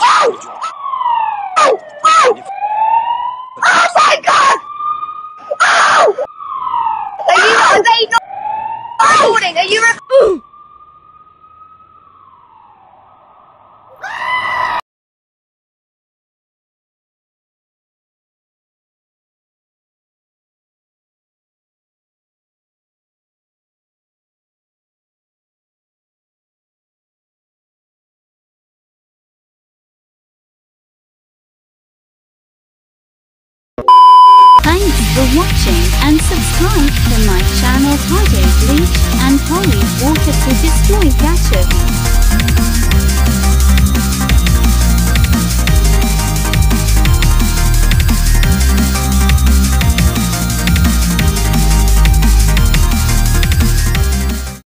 Oh my God! Oh! Are you recording? Are you recording? For watching and subscribe to my channel Hardy Bleach and Polly Water to Destroy Gadgets.